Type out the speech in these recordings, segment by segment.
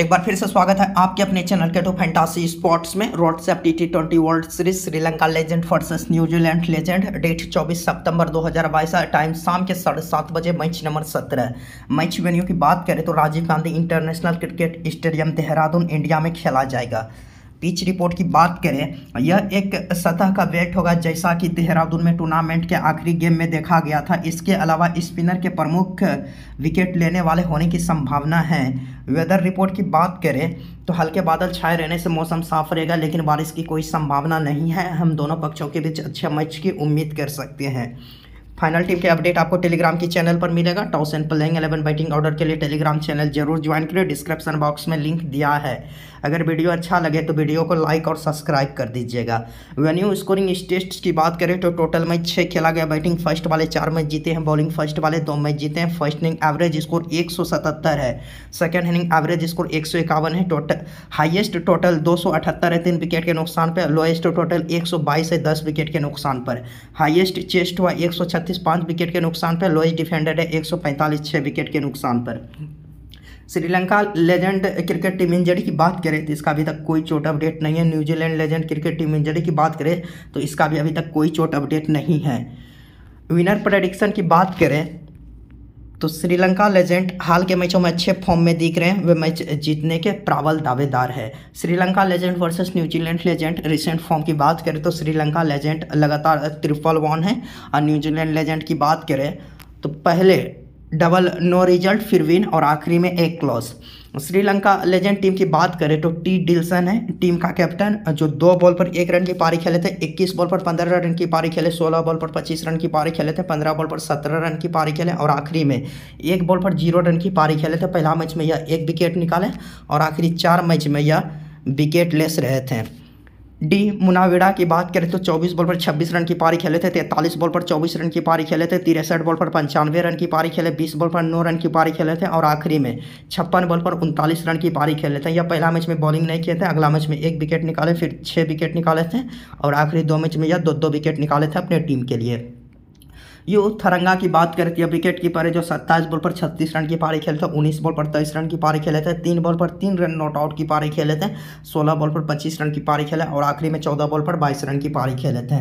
एक बार फिर से स्वागत है आपके अपने चैनल K2 फैंटेसी स्पोर्ट्स में। Road safety T20 world series Sri Lanka legend versus New Zealand legend, date 24 सितंबर 2022, टाइम शाम के 7:30 बजे, मैच नंबर 17। मैच वेन्यू की बात करें तो Rajiv Gandhi international cricket stadium Dehradun, India में खेला जाएगा। पिच रिपोर्ट की बात करें, यह एक सतह का बैट होगा जैसा कि देहरादून में टूर्नामेंट के आखिरी गेम में देखा गया था। इसके अलावा स्पिनर के प्रमुख विकेट लेने वाले होने की संभावना है। वेदर रिपोर्ट की बात करें तो हल्के बादल छाए रहने से मौसम साफ रहेगा, लेकिन बारिश की कोई संभावना नहीं है। हम दोनों पक्षों के बीच अच्छे मैच की उम्मीद कर सकते हैं। फाइनल टीम के अपडेट आपको टेलीग्राम के चैनल पर मिलेगा। Toss and playing 11 batting order के लिए टेलीग्राम चैनल जरूर ज्वाइन करें, डिस्क्रिप्शन बॉक्स में लिंक दिया है। अगर वीडियो अच्छा लगे तो वीडियो को लाइक और सब्सक्राइब कर दीजिएगा। वेन्यू स्कोरिंग स्टेट्स की बात करें तो टोटल मैच 6 खेला गया। बैटिंग फर्स्ट वाले 4 मैच जीते हैं, बॉलिंग फर्स्ट वाले 2 मैच जीते हैं। फर्स्ट इनिंग एवरेज स्कोर 177 है, सेकेंड इनिंग एवरेज स्कोर 151 है। टोटल हाइएस्ट टोटल 278 है 3 विकेट के नुकसान पर, लोएस्ट टोटल 122 है 10 विकेट के नुकसान पर। हाइएस्ट चेस्ट हुआ 136 5 विकेट के नुकसान पर, लोएस्ट डिफेंडेड है 145 6 विकेट के नुकसान पर। Sri Lanka legend cricket team injury की बात करें तो इसका अभी तक कोई चोट अपडेट नहीं है। New Zealand legend cricket team injury की बात करें तो इसका भी अभी तक कोई चोट अपडेट नहीं है। विनर प्रेडिक्शन की बात करें तो श्रीलंका लेजेंड हाल के मैचों में अच्छे फॉर्म में दिख रहे हैं, वे मैच जीतने के प्रबल दावेदार है। Sri Lanka legend versus New Zealand legend recent form की बात करें तो श्रीलंका लेजेंड लगातार 3-1 है, और न्यूजीलैंड लेजेंड की बात करें तो पहले डबल, नो रिजल्ट, फिर विन और आखिरी में एक लॉस। श्रीलंका लेजेंड टीम की बात करें तो टी दिलशन है टीम का कैप्टन, जो 2 बॉल पर 1 रन की पारी खेले थे, 21 बॉल पर 15 रन की पारी खेले, 16 बॉल पर 25 रन की पारी खेले थे, 15 बॉल पर 17 रन की पारी खेले और आखिरी में 1 बॉल पर 0 रन की पारी खेले थे। पहला मैच में यह 1 विकेट निकाले और आखिरी 4 मैच में यह विकेट लेस रहे थे। डी मुनावीरा की बात करें तो 24 बॉल पर 26 रन की पारी खेले थे, 43 बॉल पर 24 रन की पारी खेले थे, 63 बॉल पर 95 रन की पारी खेले, 20 बॉल पर 9 रन की पारी खेले थे और आखिरी में 56 बॉल पर 39 रन की पारी खेले थे। यह पहला मैच में बॉलिंग नहीं किए थे, अगला मैच में 1 विकेट निकाले, फिर 6 विकेट निकाले थे और आखिरी 2 मैच में यह 2-2 विकेट निकाले थे अपने टीम के लिए। यू थरंगा की बात करें तो विकेट कीपर है, जो 27 बॉल पर 36 रन की पारी खेले थे, 19 बॉल पर 23 रन की पारी खेले थे, 3 बॉल पर 3 रन नॉट आउट की पारी खेले थे, 16 बॉल पर 25 रन की पारी खेले और आखिरी में 14 बॉल पर 22 रन की पारी खेले थे।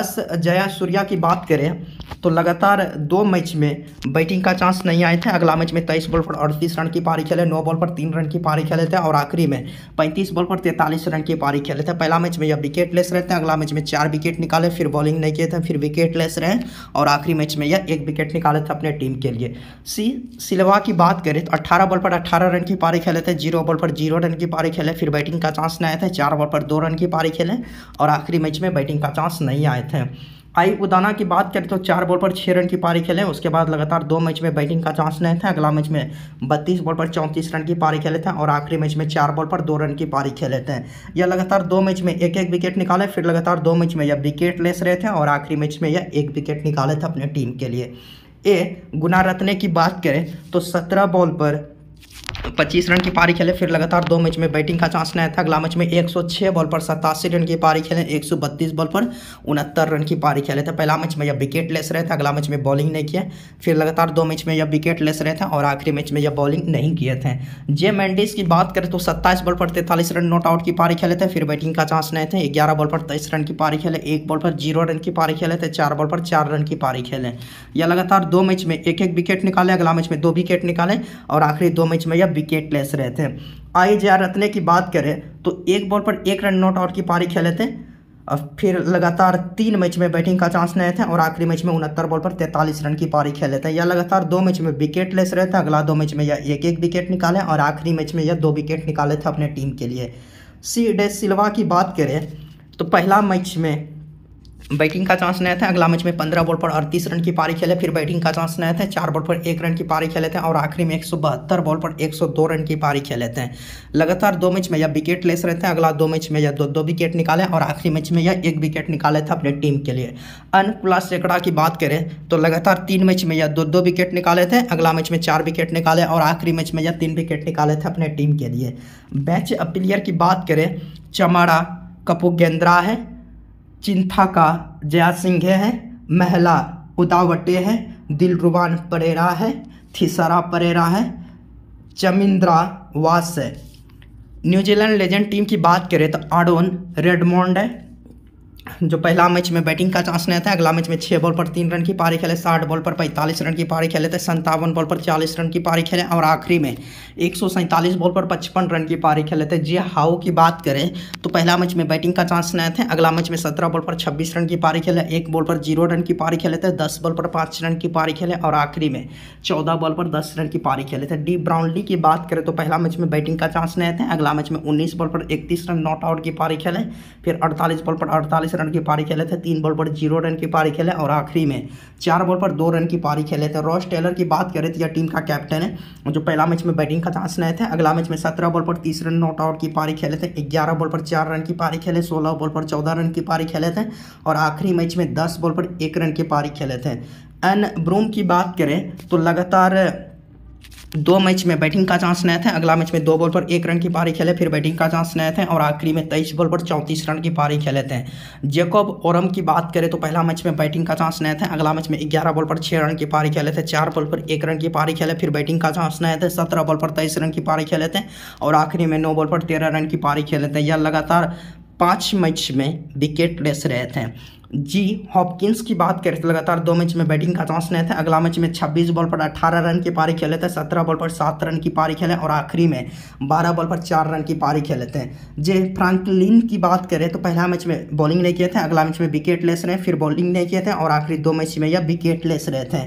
एस जयसूर्या की बात करें तो लगातार 2 मैच में बैटिंग का चांस नहीं आए थे। अगला मैच में 23 बॉल पर 38 रन की पारी खेले, 9 बॉल पर 3 रन की पारी खेले थे और आखिरी में 35 बॉल पर 43 रन की पारी खेले थे। पहला मैच में यह विकेट लेस रहे थे, अगला मैच में 4 विकेट निकाले, फिर बॉलिंग नहीं किए थे, फिर विकेट लेस रहे और आखिरी मैच में यह 1 विकेट निकाले थे अपने टीम के लिए। सी सिलवा की बात करें तो 18 बॉल पर 18 रन की पारी खेले थे, 0 बॉल पर 0 रन की पारी खेले, फिर बैटिंग का चांस नहीं आए थे, 4 बॉल पर 2 रन की पारी खेले और आखिरी मैच में बैटिंग का चांस नहीं आए थे। आई उदाना की बात करें तो 4 बॉल पर 6 रन की पारी खेले, उसके बाद लगातार 2 मैच में बैटिंग का चांस नहीं था। अगला मैच में 32 बॉल पर 34 रन की पारी खेले थे और आखिरी मैच में 4 बॉल पर 2 रन की पारी खेले थे। यह लगातार 2 मैच में 1-1 विकेट निकाले, फिर लगातार 2 मैच में यह विकेट लेस रहे थे और आखिरी मैच में यह 1 विकेट निकाले थे अपने टीम के लिए। ए गुना रत्ने की बात करें तो 17 बॉल पर 25 रन की पारी खेले, फिर लगातार 2 मैच में बैटिंग का चांस नहीं था। अगला मैच में 106 बॉल पर 87 रन की पारी खेले, 132 बॉल पर 69 रन की पारी खेले थे। पहला मैच में यह विकेट लेस रहे थे, अगला मैच में बॉलिंग नहीं किए, फिर लगातार 2 मैच में यह विकेट लेस रहे थे और आखिरी मैच में यह बॉलिंग नहीं किए थे। जे मेंडिस की बात करें तो 27 बॉल पर 43 रन नॉट आउट की पारी खेले थे, फिर बैटिंग का चांस नहीं थे। 11 बॉल पर 23 रन की पारी खेले, 1 बॉल पर 0 रन की पारी खेले थे, 4 बॉल पर 4 रन की पारी खेले। यह लगातार 2 मैच में 1-1 विकेट निकाले, अगला मैच में 2 विकेट निकाले और आखिरी 2 मैच में विकेट लेस रहे थे। आई जे रत्ने की बात करें तो 1 बॉल पर 1 रन नॉट आउट की पारी खेले थे और फिर लगातार 3 मैच में बैटिंग का चांस नहीं था और आखिरी मैच में 69 बॉल पर 43 रन की पारी खेले थे। यह लगातार 2 मैच में विकेट लेस रहे थे, अगला 2 मैच में यह 1-1 विकेट निकाले और आखिरी मैच में यह 2 विकेट निकाले थे अपने टीम के लिए। सी डे सिलवा की बात करें तो पहला मैच में बैटिंग का चांस नहीं था, अगला मैच में 15 बॉल पर 38 रन की पारी खेले, फिर बैटिंग का चांस नहीं था, 4 बॉल पर 1 रन की पारी खेले थे और आखिरी में 172 बॉल पर 102 रन की पारी खेले थे। लगातार 2 मैच में यह विकेट लेस रहे थे, अगला 2 मैच में यह 2-2 विकेट निकाले और आखिरी मैच में यह 1 विकेट निकाले थे अपने टीम के लिए। अन क्लासचैकड़ा की बात करें तो लगातार 3 मैच में यह 2-2 विकेट निकाले थे, अगला मैच में 4 विकेट निकाले और आखिरी मैच में यह 3 विकेट निकाले थे अपने टीम के लिए। मैच प्लेयर की बात करें, चमारा कपूगेंद्रा है, चिंथा का जया सिंघे है, महला उदावटे है, दिलरुबान परेरा है, थीसरा परेरा है, चामिंडा वास है। न्यूजीलैंड लेजेंड टीम की बात करें तो आडोन रेडमोन्ड है जो पहला मैच में बैटिंग का चांस नहीं था। अगला मैच में 6 बॉल पर 3 रन की पारी खेले, 60 बॉल पर 45 रन की पारी खेले थे, 57 बॉल पर 40 रन की पारी खेले और आखिरी में 147 बॉल पर 55 रन की पारी खेले थे। जे हाओ की बात करें तो पहला मैच में बैटिंग का चांस नहीं थे। अगला मैच में 17 बॉल पर 26 रन की पारी खेले, 1 बॉल पर 0 रन की पारी खेले थे, 10 बॉल पर 5 रन की पारी खेले और आखिरी में 14 बॉल पर 10 रन की पारी खेले थे। डी ब्राउनली की बात करें तो पहला मैच में बैटिंग का चांस नहीं थे। अगला मैच में 19 बॉल पर 31 रन नॉट आउट की पारी खेले, फिर 48 बॉल पर 48 रन की पारी खेले थे, 3 बॉल पर 0 रन की पारी खेले और आखिरी में 4 बॉल पर 2 रन की पारी खेले थे। रॉस टेलर की बात करें तो यह टीम का कैप्टन है जो पहला मैच में बैटिंग का चांस नहीं थे। अगला मैच में 17 बॉल पर 30 रन नॉट आउट की पारी खेले थे, 11 बॉल पर 4 रन की पारी खेले, 16 बॉल पर 14 रन की पारी खेले थे और आखिरी मैच में 10 बॉल पर 1 रन की पारी खेले थे। एन ब्रूम की बात करें तो लगातार 2 मैच में बैटिंग का चांस नहीं था। अगला मैच में 2 बॉल पर 1 रन की पारी खेले, फिर बैटिंग का चांस नहीं था और आखिरी में 23 बॉल पर 34 रन की पारी खेले थे। जैकब ओरम की बात करें तो पहला मैच में बैटिंग का चांस नहीं था। अगला मैच में 11 बॉल पर 6 रन की पारी खेले थे, 4 बॉल पर 1 रन की पारी खेले, फिर बैटिंग का चांस नहीं था। 17 बॉल पर 23 रन की पारी खेले थे और आखिरी में 9 बॉल पर 13 रन की पारी खेले थे। यह लगातार 5 मैच में विकेटलेस रहे थे। जी हॉपकिंस की बात करें तो लगातार 2 मैच में बैटिंग का चांस नहीं था। अगला मैच में 26 बॉल पर 18 रन की पारी खेले थे, 17 बॉल पर 7 रन की पारी खेले और आखिरी में 12 बॉल पर 4 रन की पारी खेले थे। जे फ्रैंकलिन की बात करें तो पहला मैच में बॉलिंग नहीं किए थे। अगला मैच में विकेटलेस रहे, फिर बॉलिंग नहीं किए थे और आखिरी 2 मैच में यह विकेटलेस रहे थे।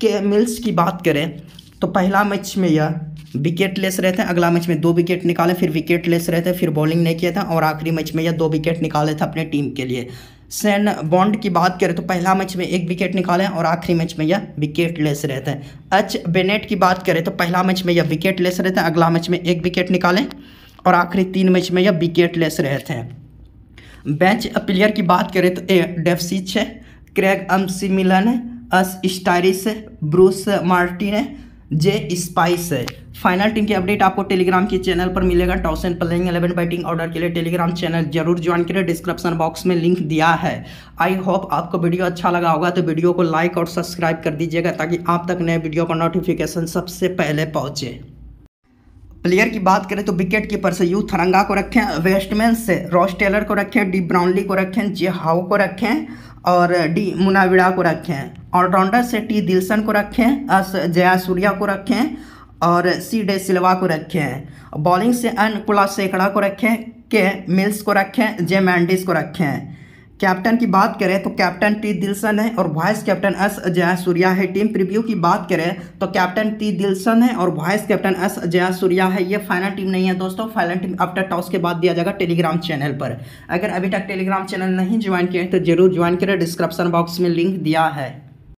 के मिल्स की बात करें तो पहला मैच में यह विकेटलेस रहे थे। अगला मैच में 2 विकेट निकाले, फिर विकेटलेस रहे थे, फिर बॉलिंग नहीं किया था और आखिरी मैच में यह 2 विकेट निकाले थे अपने टीम के लिए। सैन बॉन्ड की बात करें तो पहला मैच में 1 विकेट निकाले और आखिरी मैच में यह विकेटलेस रहे थे। बेनेट की बात करें तो पहला मैच में यह विकेटलेस रहे थे। अगला मैच में 1 विकेट निकाले और आखिरी 3 मैच में यह विकेटलेस रहे थे। बेंच प्लेयर की बात करें तो ए डेफसिच है, क्रेग अम्सिमिलन है, अस स्टायरिस है, ब्रूस मार्टिन है, जे स्पाइस है। फाइनल टीम की अपडेट आपको टेलीग्राम के चैनल पर मिलेगा। Toss and playing 11 batting order के लिए टेलीग्राम चैनल जरूर ज्वाइन करें, डिस्क्रिप्शन बॉक्स में लिंक दिया है। आई होप आपको वीडियो अच्छा लगा होगा, तो वीडियो को लाइक और सब्सक्राइब कर दीजिएगा ताकि आप तक नए वीडियो का नोटिफिकेशन सबसे पहले पहुंचे। प्लेयर की बात करें तो विकेट कीपर से यू थरंगा को रखें, वेस्टमैन से रॉस टेलर को रखें, डी ब्राउनली को रखें, जे हाओ को रखें और डी मुनावीरा को रखें। ऑलराउंडर से टी दिलशन को रखें, एस जयसूर्या को रखें और सी डे सिलवा को रखें। बॉलिंग से अन क्लासचैकड़ा को रखें, के मिल्स को रखें, जे मेंडिस को रखें। कैप्टन की बात करें तो कैप्टन टी दिलशन है और वाइस कैप्टन एस जयसूर्या है। टीम प्रीव्यू की बात करें तो कैप्टन टी दिलशन है और वाइस कैप्टन एस जयसूर्या है। ये फाइनल टीम नहीं है दोस्तों, फाइनल टीम आफ्टर टॉस के बाद दिया जाएगा टेलीग्राम चैनल पर। अगर अभी तक टेलीग्राम चैनल नहीं ज्वाइन किए तो जरूर ज्वाइन करें, डिस्क्रिप्शन बॉक्स में लिंक दिया है।